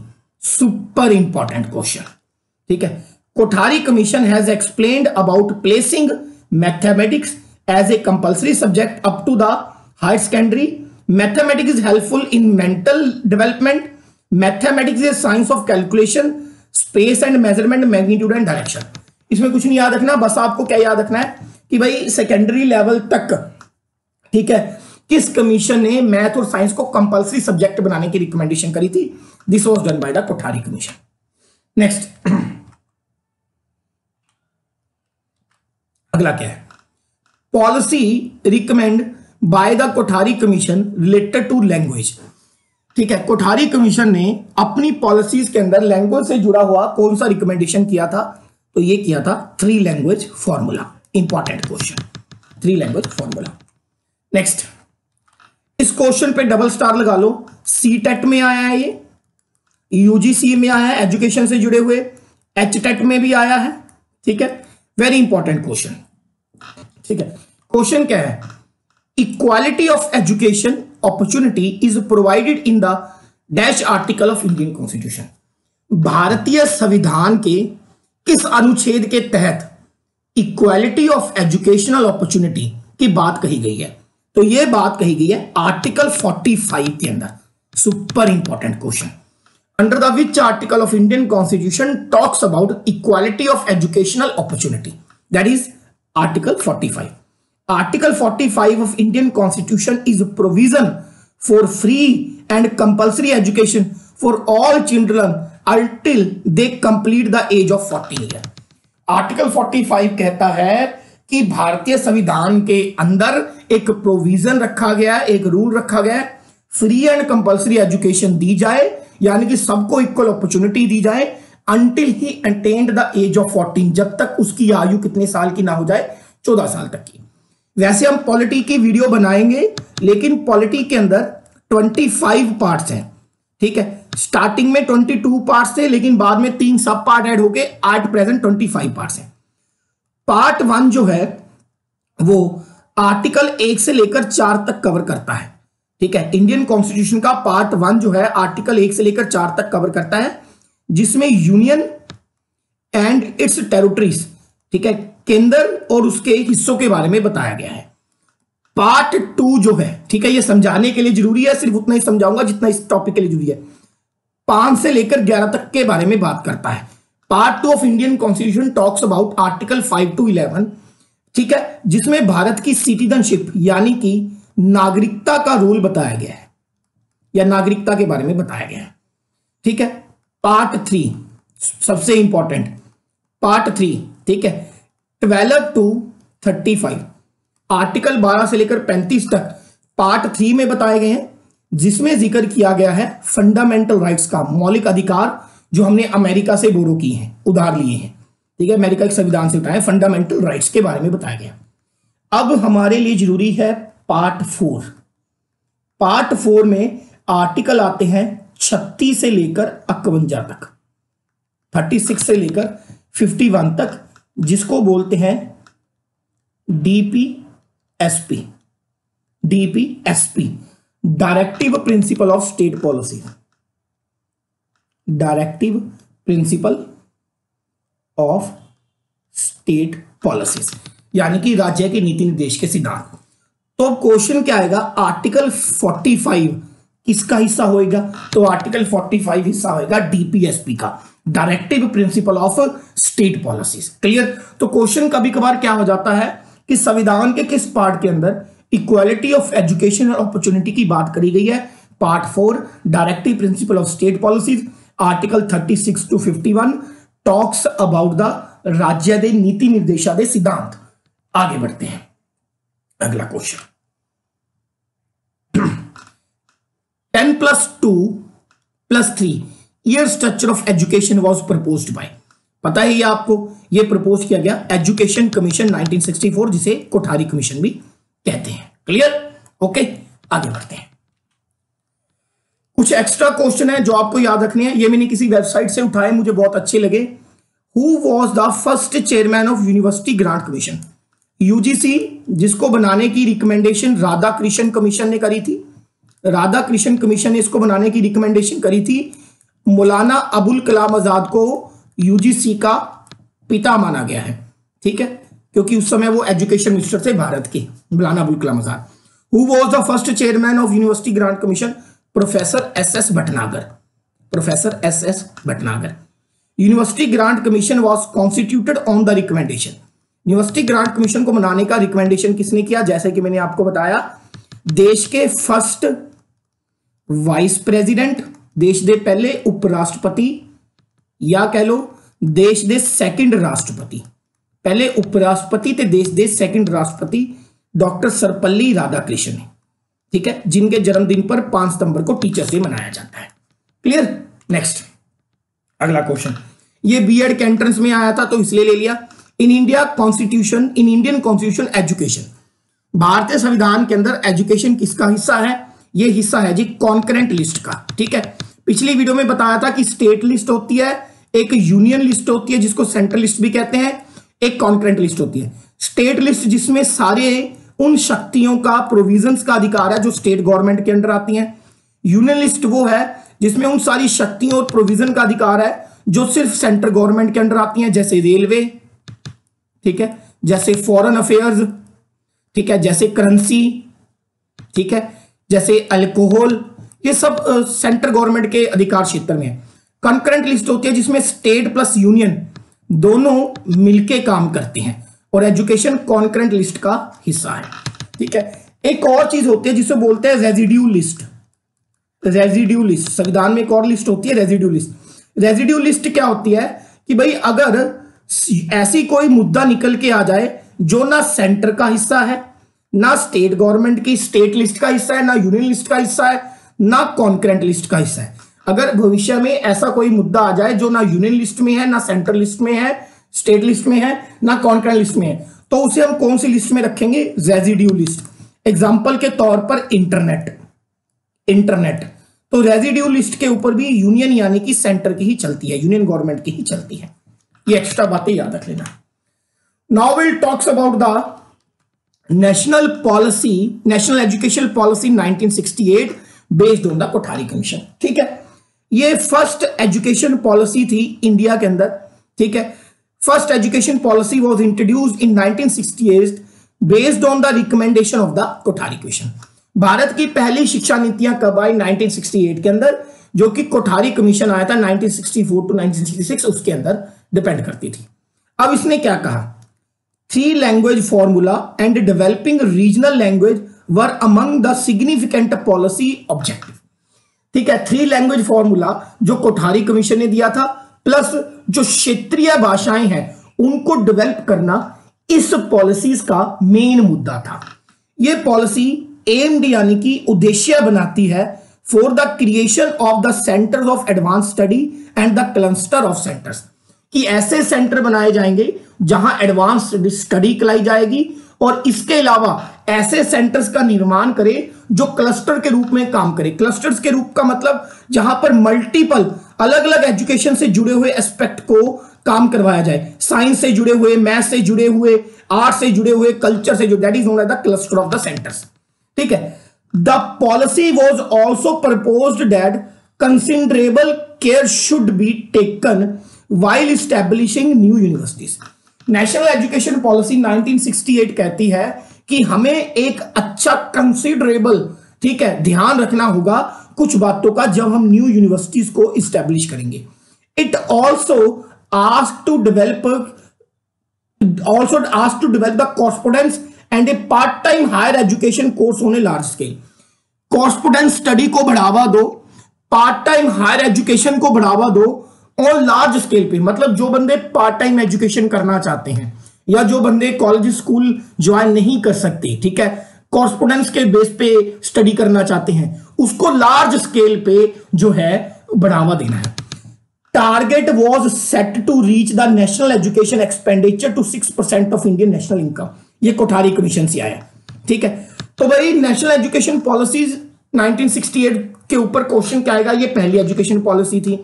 सुपर इंपॉर्टेंट क्वेश्चन, ठीक है। Kothari commission has explained about placing mathematics as a compulsory subject up to the higher secondary. Mathematics is helpful in mental development. Mathematics is science of calculation, space and measurement, magnitude and direction. इसमें कुछ नहीं याद रखना, बस आपको क्या याद रखना है कि भाई सेकेंडरी लेवल तक, ठीक है, किस कमीशन ने मैथ और साइंस को कंपलसरी सब्जेक्ट बनाने की रिकमेंडेशन करी थी। This was done by the Kothari commission. Next, अगला क्या है? Policy recommend by the Kothari commission related to language. ठीक है, कोठारी कमीशन ने अपनी पॉलिसीज के अंदर लैंग्वेज से जुड़ा हुआ कौन सा रिकमेंडेशन किया था? तो ये किया था three language formula. Important question, three language formula. Next, इस क्वेश्चन पे डबल स्टार लगा लो। सीटेट में आया है, ये यूजीसी में आया है, एजुकेशन से जुड़े हुए एचटेट में भी आया है। ठीक है, वेरी इंपॉर्टेंट क्वेश्चन। ठीक है, क्वेश्चन क्या है? Equality of education opportunity is provided in the dash article of Indian constitution. भारतीय संविधान के किस अनुच्छेद के तहत इक्वालिटी ऑफ एजुकेशनल अपॉर्चुनिटी की बात कही गई है? तो यह बात कही गई है आर्टिकल पैंतालीस के अंदर। Super important question. Under the which article of Indian constitution talks about equality of educational opportunity? That is article पैंतालीस। Article forty-five of Indian Constitution is a provision for free and compulsory education for all children until they complete the age of fourteen year. Article forty-five कहता है कि भारतीय संविधान के अंदर एक provision रखा गया है, एक रूल रखा गया है, फ्री एंड कंपल्सरी एजुकेशन दी जाए, यानी कि सबको इक्वल अपॉर्चुनिटी दी जाए until he attained the age of fourteen, जब तक उसकी आयु कितने साल की ना हो जाए, चौदह साल तक की। वैसे हम पॉलिटी की वीडियो बनाएंगे, लेकिन पॉलिटी के अंदर पच्चीस पार्ट्स हैं। ठीक है, स्टार्टिंग में बाईस पार्ट्स थे, लेकिन बाद में तीन सब पार्ट ऐड होके एट प्रेजेंट पच्चीस पार्ट्स हैं। पार्ट वन जो है वो आर्टिकल एक से लेकर चार तक कवर करता है। ठीक है, इंडियन कॉन्स्टिट्यूशन का पार्ट वन जो है आर्टिकल एक से लेकर चार तक कवर करता है, जिसमें यूनियन एंड इट्स टेरिटरीज, ठीक है, केंद्र और उसके हिस्सों के बारे में बताया गया है। पार्ट टू जो है, ठीक है, ये समझाने के लिए जरूरी है, सिर्फ उतना ही समझाऊंगा जितना इस टॉपिक के लिए जरूरी है, पांच से लेकर ग्यारह तक के बारे में बात करता है। Part two of Indian constitution talks about article five to eleven, ठीक है, जिसमें भारत की सिटीजनशिप यानी कि नागरिकता का रोल बताया गया है या नागरिकता के बारे में बताया गया है, ठीक है। पार्ट थ्री सबसे इंपॉर्टेंट, पार्ट थ्री, ठीक है, twelve to thirty five article बारह से लेकर पैंतीस तक पार्ट थ्री में बताए गए हैं, जिसमें जिक्र किया गया है फंडामेंटल राइट्स का, मौलिक अधिकार जो हमने अमेरिका से बोरो की है, उधार लिए हैं, ठीक है, अमेरिका के संविधान से उठाए, फंडामेंटल राइट्स के बारे में बताया गया। अब हमारे लिए जरूरी है पार्ट फोर। पार्ट फोर में आर्टिकल आते हैं छत्तीस से लेकर इक्यावन तक, छत्तीस से लेकर इक्यावन तक, जिसको बोलते हैं DPSP, DPSP directive principle of state policy, directive principle of state policies, यानी कि राज्य के नीति निर्देश के सिद्धांत। तो क्वेश्चन क्या आएगा, आर्टिकल पैंतालीस किसका हिस्सा होएगा, तो आर्टिकल पैंतालीस हिस्सा होएगा डीपीएसपी का, directive principle of state policies. Clear. तो क्वेश्चन कभी कभार क्या हो जाता है कि संविधान के किस पार्ट के अंदर इक्वालिटी ऑफ एजुकेशन और अपॉर्चुनिटी की बात करी गई है, part four directive principle of state policies. Article thirty six to fifty one talks about the राज्य दे नीति निर्देशा दे सिद्धांत। आगे बढ़ते हैं, अगला question, ten plus two plus three year structure of education was proposed by, पता है ये आपको, ये प्रपोज किया गया education commission nineteen sixty four, जिसे कोठारी कमीशन भी कहते हैं। क्लियर, ओके, आगे बढ़ते हैं। कुछ एक्स्ट्रा क्वेश्चन है जो आपको याद रखने हैं, ये मैंने किसी वेबसाइट से उठाए, मुझे बहुत अच्छे लगे। Who was the first chairman of university grant commission, UGC, जिसको बनाने की रिकमेंडेशन राधाकृष्णन कमीशन ने करी थी, राधाकृष्णन कमीशन ने इसको बनाने की रिकमेंडेशन करी थी। मौलाना अबुल कलाम आजाद को यूजीसी का पिता माना गया है, ठीक है, क्योंकि उस समय वो एजुकेशन मिनिस्टर थे भारत के, Maulana Abul Kalam Azad. Who was the first chairman of university grant commission, professor S S Bhatnagar, professor S S Bhatnagar. University grant commission was constituted on the recommendation, university grant commission को बनाने का रिकमेंडेशन किसने किया, जैसे कि मैंने आपको बताया, देश के फर्स्ट वाइस प्रेसिडेंट, देश दे पहले उपराष्ट्रपति, या कह लो देश दे सेकंड राष्ट्रपति, पहले उपराष्ट्रपति थे, देश दे सेकंड राष्ट्रपति डॉक्टर सर्वपल्ली राधाकृष्णन, ठीक है, जिनके जन्मदिन पर पांच सितंबर को टीचर्स डे मनाया जाता है। क्लियर। नेक्स्ट, अगला क्वेश्चन, ये बीएड के एंट्रेंस में आया था तो इसलिए ले लिया। In India constitution, in Indian constitution education, भारतीय संविधान के अंदर एजुकेशन किसका हिस्सा है, ये हिस्सा है जी कॉन्करेंट लिस्ट का, ठीक है। पिछली वीडियो में बताया था कि स्टेट लिस्ट होती है, एक यूनियन लिस्ट होती है जिसको सेंट्रल लिस्ट भी कहते हैं, एक कॉन्करेंट लिस्ट होती है। स्टेट लिस्ट जिसमें सारे उन शक्तियों का, प्रोविजंस का अधिकार है जो स्टेट गवर्नमेंट के अंडर आती हैं। यूनियन लिस्ट वो है जिसमें उन सारी शक्तियों और प्रोविजन का अधिकार है जो सिर्फ सेंट्रल गवर्नमेंट के अंडर आती हैं, जैसे रेलवे, ठीक है, जैसे फॉरेन अफेयर्स, ठीक है, जैसे करेंसी, ठीक है, जैसे अल्कोहल, ये सब सेंट्रल गवर्नमेंट के अधिकार क्षेत्र में है। कंकरेंट लिस्ट होती है जिसमें स्टेट प्लस यूनियन दोनों मिलके काम करते हैं, और एजुकेशन कॉन्करेंट लिस्ट का हिस्सा है, ठीक है। एक और चीज होती है जिसे बोलते हैं रेजिड्यू लिस्ट, रेजिड्यू लिस्ट, संविधान में एक और लिस्ट होती है रेजिड्यू लिस्ट। रेजिड्यू लिस्ट क्या होती है कि भाई अगर ऐसी कोई मुद्दा निकल के आ जाए जो ना सेंटर का हिस्सा है, ना स्टेट गवर्नमेंट की स्टेट लिस्ट का हिस्सा है, ना यूनियन लिस्ट का हिस्सा है, ना कॉन्करेंट लिस्ट का हिस्सा है, अगर भविष्य में ऐसा कोई मुद्दा आ जाए जो ना यूनियन लिस्ट में है, ना सेंट्रल लिस्ट में है, स्टेट लिस्ट में है, ना कॉन्करेंट लिस्ट में है, तो उसे हम कौन सी लिस्ट में रखेंगे, रेजिड्यू लिस्ट। एग्जाम्पल के तौर पर इंटरनेट, इंटरनेट तो रेजिड्यू लिस्ट के ऊपर भी यूनियन यानी कि सेंटर की ही चलती है, यूनियन गवर्नमेंट की ही चलती है। ये एक्स्ट्रा बातें याद रख लेना। Now will talks about the national policy, national educational policy nineteen sixty-eight based on the Kothari commission. ठीक है, ये फर्स्ट एजुकेशन पॉलिसी थी इंडिया के अंदर. ठीक है, first education policy was introduced in nineteen sixty eight based on the recommendation of the Kothari commission. Bharat की पहली शिक्षा नीतियां कब आई? नाइनटीन सिक्सटी एट के अंदर, जो कि कोठारी कमीशन आया था nineteen sixty four to nineteen sixty six उसके अंदर डिपेंड करती थी. अब इसने क्या कहा? Three language formula and developing regional language were among the significant policy objective. ठीक है, थ्री लैंग्वेज फॉर्मूला जो कोठारी कमीशन ने दिया था प्लस जो क्षेत्रीय भाषाएं हैं उनको डेवलप करना इस पॉलिसीज का मेन मुद्दा था. यह पॉलिसी एम्ड यानी कि उद्देश्य बनाती है for the creation of the centres of advance study and the cluster of centres, कि ऐसे सेंटर बनाए जाएंगे जहां एडवांस स्टडी कराई जाएगी और इसके अलावा ऐसे सेंटर्स का निर्माण करे जो क्लस्टर के रूप में काम करे. क्लस्टर्स के रूप का मतलब जहां पर मल्टीपल अलग अलग एजुकेशन से जुड़े हुए एस्पेक्ट को काम करवाया जाए, साइंस से जुड़े हुए, मैथ से जुड़े हुए, आर्ट से जुड़े हुए, कल्चर से जुड़े, that is known as the cluster of the centres. ठीक है, the policy was also proposed that considerable care should be taken while establishing new universities. National education policy nineteen sixty eight कहती है कि हमें एक अच्छा कंसिडरेबल, ठीक है, ध्यान रखना होगा कुछ बातों का जब हम न्यू यूनिवर्सिटीज को एस्टैब्लिश करेंगे. It also ask to develop also ask to develop the correspondence and a part time higher education course on a large scale. Correspondence study को बढ़ावा दो, पार्ट टाइम हायर एजुकेशन को बढ़ावा दो on large scale पे, मतलब जो बंदे पार्ट टाइम एजुकेशन करना चाहते हैं या जो बंदे कॉलेज स्कूल ज्वाइन नहीं कर सकते, ठीक है, कॉरस्पोडेंस के बेस पे स्टडी करना चाहते हैं, उसको लार्ज स्केल पे जो है बढ़ावा देना है. Target was set to reach the national education expenditure to six percent of Indian national income. ये कोठारी कमीशन से आया. ठीक है, तो भाई national education policies nineteen sixty eight के ऊपर क्वेश्चन क्या आएगा? ये पहली एजुकेशन पॉलिसी थी.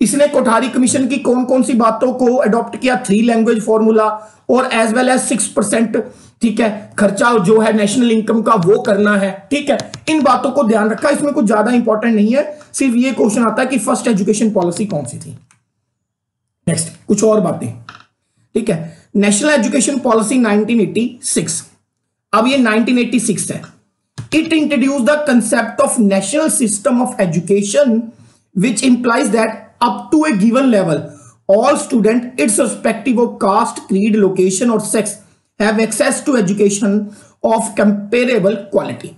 इसने कोठारी कमीशन की कौन कौन सी बातों को अडॉप्ट किया? थ्री लैंग्वेज फॉर्मूला और as well as six percent, ठीक है, खर्चा जो है नेशनल इनकम का वो करना है. ठीक है, इन बातों को ध्यान रखा. इसमें कुछ ज्यादा इंपॉर्टेंट नहीं है, सिर्फ ये क्वेश्चन आता है कि फर्स्ट एजुकेशन पॉलिसी कौन सी थी. नेक्स्ट कुछ और बातें. ठीक है, national education policy nineteen eighty six. अब ये नाइनटीन एटी सिक्स है. It introduce the concept of national system of education which implies that up to a given level all students irrespective of caste, creed, location or sex have access to education of comparable quality.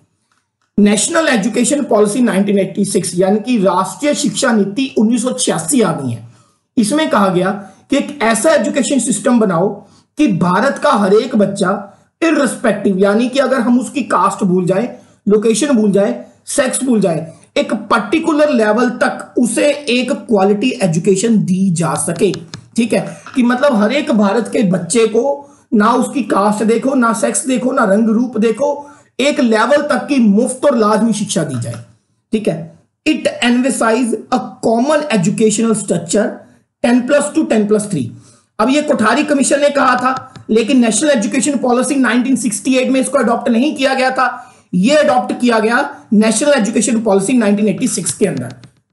national education policy nineteen eighty six यानी कि राष्ट्रीय शिक्षा नीति उन्नीस सौ छियासी आ गई है. इसमें कहा गया कि एक ऐसा एजुकेशन सिस्टम बनाओ कि भारत का हर एक बच्चा irrespective यानी कि अगर हम उसकी कास्ट भूल जाए, लोकेशन भूल जाए, सेक्स भूल जाए, एक पर्टिकुलर लेवल तक उसे एक क्वालिटी एजुकेशन दी जा सके. ठीक है, कि मतलब हर एक भारत के बच्चे को ना उसकी कास्ट देखो, ना सेक्स देखो, ना रंग रूप देखो, एक लेवल तक की मुफ्त और लाजमी शिक्षा दी जाए. ठीक है, it एनवेसाइज a common educational structure ten plus two ten plus three. अब ये कोठारी कमीशन ने कहा था, लेकिन national education policy nineteen sixty eight में इसको अडॉप्ट नहीं किया गया था. ये अडॉप्ट किया गया national education policy nineteen eighty six के अंदर.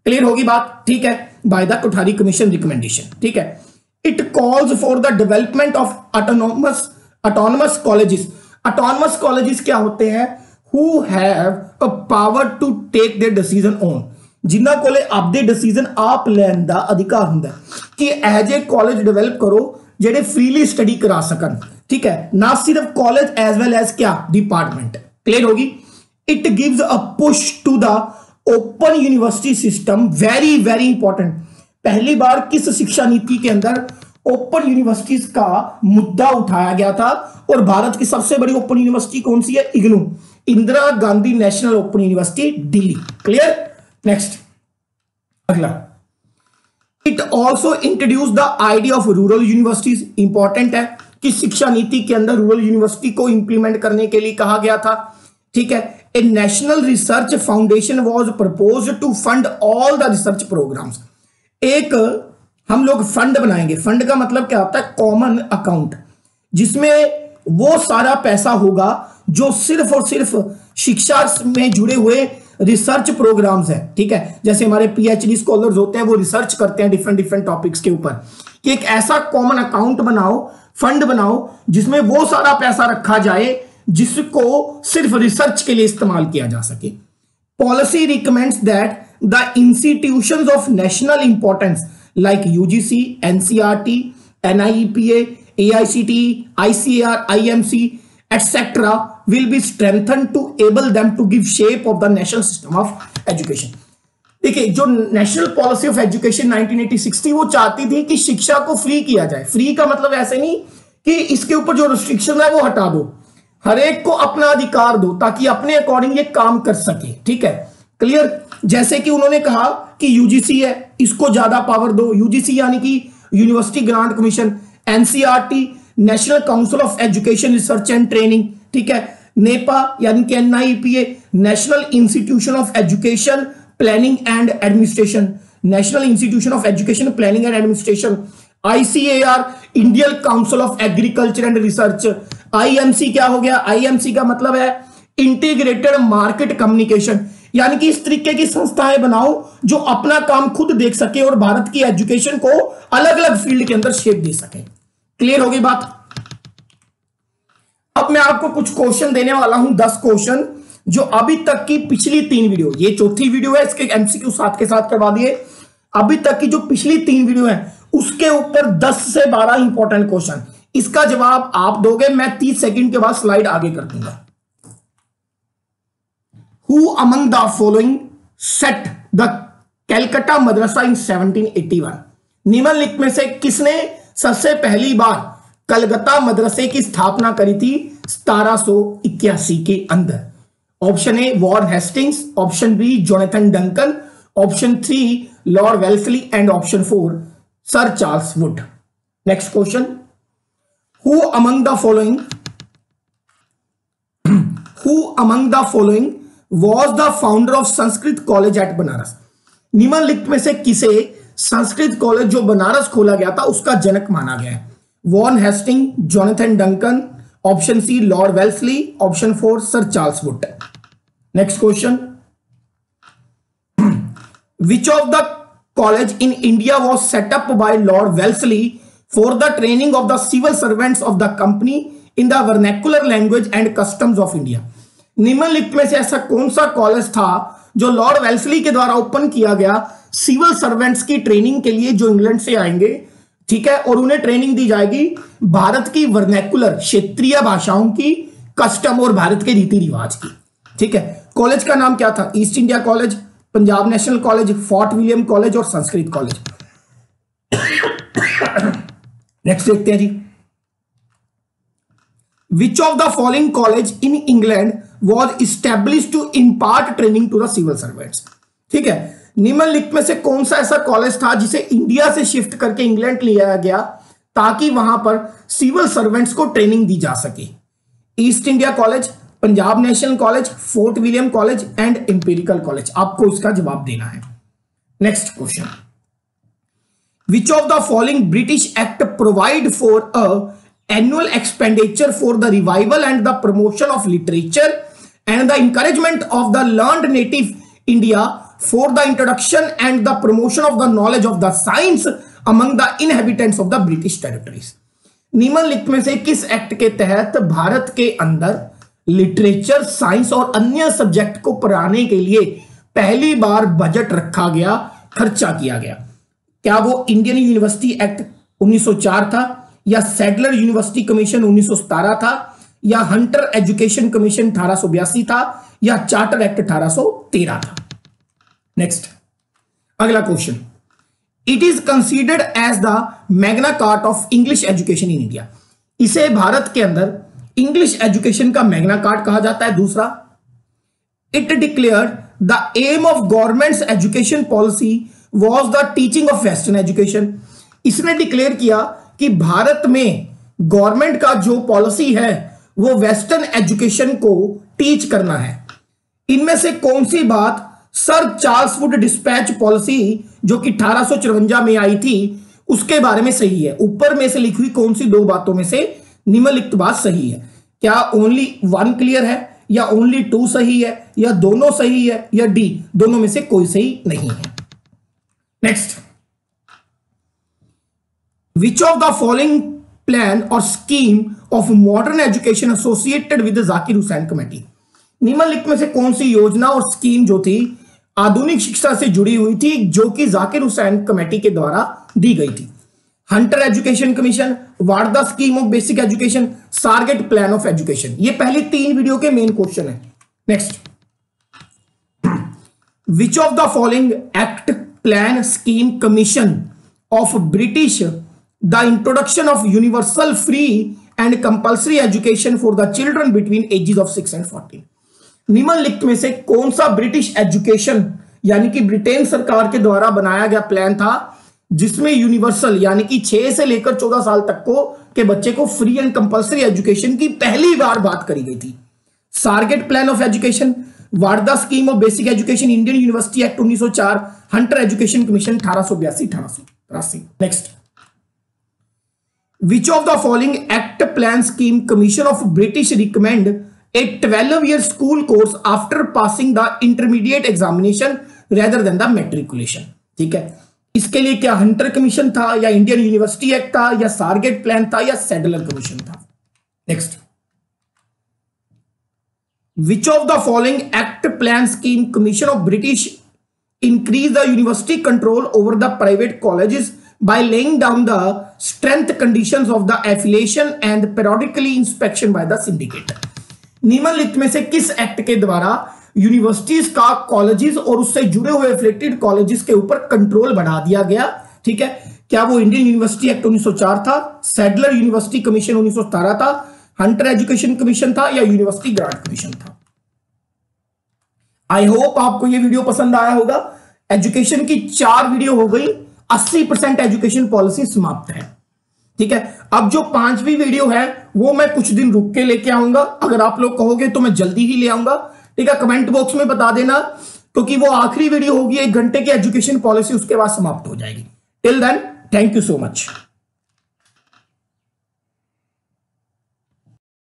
क्लियर होगी बात. ठीक है, by the Kothari commission recommendation. ठीक है, it calls for the development of autonomous autonomous colleges. Autonomous colleges क्या होते हैं? Who have a power to take their decision on, जिन्हां कोले आपदे डिसीजन आप लैन दा अधिकार हुंदा है, कि एह जे कॉलेज डेवलप करो जेडे फ्रीली स्टडी करा सकन. ठीक है, ना सिर्फ कॉलेज एज वेल एज क्या डिपार्टमेंट. क्लियर होगी. It gives a push to the open university system. Very very important, पहली बार किस शिक्षा नीति के अंदर ओपन यूनिवर्सिटीज का मुद्दा उठाया गया था? और भारत की सबसे बड़ी ओपन यूनिवर्सिटी कौन सी है? IGNOU, Indira Gandhi national open university Delhi. Clear. Next अगला, it also introduce the idea of rural universities. Important है कि शिक्षा नीति के अंदर रूरल यूनिवर्सिटी को इंप्लीमेंट करने के लिए कहा गया था. ठीक है, a national research foundation was proposed to fund all the research programmes. एक हम लोग फंड बनाएंगे, फंड का मतलब क्या होता है? कॉमन अकाउंट, जिसमें वो सारा पैसा होगा जो सिर्फ और सिर्फ शिक्षा में जुड़े हुए रिसर्च प्रोग्राम्स है। ठीक है, जैसे हमारे पीएचडी स्कॉलर्स होते हैं वो रिसर्च करते हैं डिफरेंट डिफरेंट टॉपिक्स के ऊपर, कि एक ऐसा कॉमन अकाउंट बनाओ, फंड बनाओ जिसमें वो सारा पैसा रखा जाए जिसको सिर्फ रिसर्च के लिए इस्तेमाल किया जा सके। Policy recommends that the institutions of national importance like UGC, NCERT, NIPA, AICT, ICAR, IMC etcetera will be strengthened to able them to give shape of the national system of education। देखिए, जो national policy of education nineteen eighty sixty वो चाहती थी कि शिक्षा को free किया जाए। फ्री का मतलब ऐसे नहीं कि इसके ऊपर जो रिस्ट्रिक्शन है वो हटा दो, हर एक को अपना अधिकार दो ताकि अपने अकॉर्डिंग ये काम कर सके। ठीक है, क्लियर। जैसे कि उन्होंने कहा कि यूजीसी है, इसको ज्यादा पावर दो। यूजीसी यानी कि university grant commission, NCERT national council of education research and training. ठीक है, नेपा यानी कि NIPA national institution of education planning and administration, national institution of education planning and administration. ICAR Indian council of agriculture and research. IMC क्या हो गया? IMC का मतलब है इंटीग्रेटेड मार्केट कम्युनिकेशन, यानी कि इस तरीके की संस्थाएं बनाओ जो अपना काम खुद देख सके और भारत की एजुकेशन को अलग अलग फील्ड के अंदर शेप दे सके। क्लियर हो गई बात। अब मैं आपको कुछ क्वेश्चन देने वाला हूं, दस क्वेश्चन, जो अभी तक की पिछली तीन वीडियो, ये चौथी वीडियो है, इसके एमसीक्यू साथ के साथ करवा दिए। अभी तक की जो पिछली तीन वीडियो है उसके ऊपर दस से बारह इंपॉर्टेंट क्वेश्चन, इसका जवाब आप दोगे। मैं तीस सेकंड के बाद स्लाइड आगे कर दूंगा। Who among the following set the Calcutta Madrasa in seventeen eighty one? निम्नलिखित में से किसने सबसे पहली बार कलकत्ता मदरसे की स्थापना करी थी सतारह सो इक्यासी के अंदर? Option A Warren Hastings, option B Jonathan Duncan, option three Lord Wellesley and option four sir Charles Wood. Next question, who among the following who among the following was the founder of Sanskrit college at Banaras? निम्नलिखित में से किसे Sanskrit college जो बनारस खोला गया था उसका जनक माना गया है? Warren Hasting, Jonathan Duncan, option C Lord Wellesley, option four sir Charles Wood. Next question, which of the college in India was set up by Lord Wellesley for the training of the civil servants of the company in the vernacular language and customs of India? निम्नलिखित में से ऐसा कौन सा college था जो Lord Wellesley के द्वारा ओपन किया गया सिविल सर्वेंट्स की ट्रेनिंग के लिए, जो इंग्लैंड से आएंगे? ठीक है, और उन्हें ट्रेनिंग दी जाएगी भारत की वर्नैक्युलर, क्षेत्रीय भाषाओं की, कस्टम और भारत के रीति रिवाज की। ठीक है, कॉलेज का नाम क्या था? East India college, Punjab national college, Fort William college और संस्कृत कॉलेज। नेक्स्ट देखते हैं जी, which of the following college in England was establish to impart training to the civil servants? ठीक है, निम्नलिखित में से कौन सा ऐसा कॉलेज था जिसे इंडिया से शिफ्ट करके इंग्लैंड लिया गया ताकि वहां पर सिविल सर्वेंट्स को ट्रेनिंग दी जा सके? East India college, Punjab national college, Fort William college and Imperial college. आपको इसका जवाब देना है। Next question, which of the following British act provide for a annual expenditure for the revival and the promotion of literature and the encouragement of the learned native India for the introduction and the promotion of the knowledge of the science among the inhabitants of the British territories? निम्नलिखित में से किस act के तहत भारत के अंदर literature, science और अन्य सब्जेक्ट को पढ़ाने के लिए पहली बार बजट रखा गया, खर्चा किया गया? क्या वो इंडियन यूनिवर्सिटी एक्ट उन्नीस सौ चार था, या सैडलर यूनिवर्सिटी कमीशन उन्नीस सौ सत्रह था, या हंटर एजुकेशन कमीशन अठारह सौ बयासी था, या चार्टर एक्ट अठारह सौ तेरह था? नेक्स्ट, अगला question, it is considered as the Magna Carta of English education in India. इसे भारत के अंदर इंग्लिश एजुकेशन का मैग्ना कार्टा कहा जाता है। दूसरा, it declared the aim of government's education policy was the teaching of western education. इसने declare किया कि भारत में गवर्नमेंट का जो पॉलिसी है वो वेस्टर्न एजुकेशन को टीच करना है। इनमें से कौन सी बात sir Charles Wood dispatch policy जो कि अठारह सौ चौवंजा में आई थी उसके बारे में सही है? ऊपर में से लिखी हुई कौन सी दो बातों में से निम्नलिखित बात सही है, क्या ओनली वन क्लियर है या ओनली टू सही है या दोनों सही है या डी, दोनों में से कोई सही नहीं है। Next, which of the following plan और scheme of modern education associated with Zakir Hussain committee, निम्नलिखित में से कौन सी योजना और स्कीम जो थी आधुनिक शिक्षा से जुड़ी हुई थी जो कि जाकिर हुसैन कमेटी के द्वारा दी गई थी। Hunter education commission, Wardha scheme of basic education, Sargent plan of education, ये पहली तीन वीडियो के मेन क्वेश्चन है। Next, which of the following act plan scheme commission of British the introduction of universal free and compulsory education for the children between ages of six and fourteen, निम्नलिखित में से कौन सा British education यानी कि Britain सरकार के द्वारा बनाया गया प्लान था जिसमें यूनिवर्सल यानी कि छह से लेकर चौदह साल तक को के बच्चे को फ्री एंड कंपल्सरी एजुकेशन की पहली बार बात करी गई थी। Sargent plan of education, Wardha scheme of basic education, Indian university act उन्नीस सौ चार, हंटर एजुकेशन कमीशन अठारह सौ बयासी अठारह सौ तिरासी। Next, which of the following act plan scheme commission of British recommend a twelve year school course after passing the intermediate examination rather than the matriculation, ठीक है। इसके लिए क्या हंटर कमीशन था या इंडियन यूनिवर्सिटी एक्ट था या सार्गेट plan था या सैडलर कमीशन था। Next, which of the following act plan scheme commission of British increase the university control over the private colleges by laying down the strength conditions of the affiliation and periodically inspection by the syndicate, निम्नलिखित में से किस act के द्वारा universities का colleges और उससे जुड़े हुए एफिलेटेड कॉलेजेस के ऊपर कंट्रोल बढ़ा दिया गया, ठीक है। क्या वो इंडियन यूनिवर्सिटी एक्ट उन्नीस सौ चार था, सैडलर यूनिवर्सिटी कमीशन उन्नीस सौ सत्रह था, हंटर एजुकेशन कमीशन था या यूनिवर्सिटी ग्रांट कमीशन था। आई होप आपको यह वीडियो पसंद आया होगा। एजुकेशन की चार वीडियो हो गई, अस्सी परसेंट एजुकेशन पॉलिसी समाप्त है, ठीक है। अब जो पांचवी वीडियो है वो मैं कुछ दिन रुक के लेके आऊंगा, अगर आप लोग कहोगे तो मैं जल्दी ही ले आऊंगा, ठीक है। कमेंट बॉक्स में बता देना, क्योंकि वो आखिरी वीडियो होगी एक घंटे की एजुकेशन पॉलिसी, उसके बाद समाप्त हो जाएगी। Till then, thank you so much.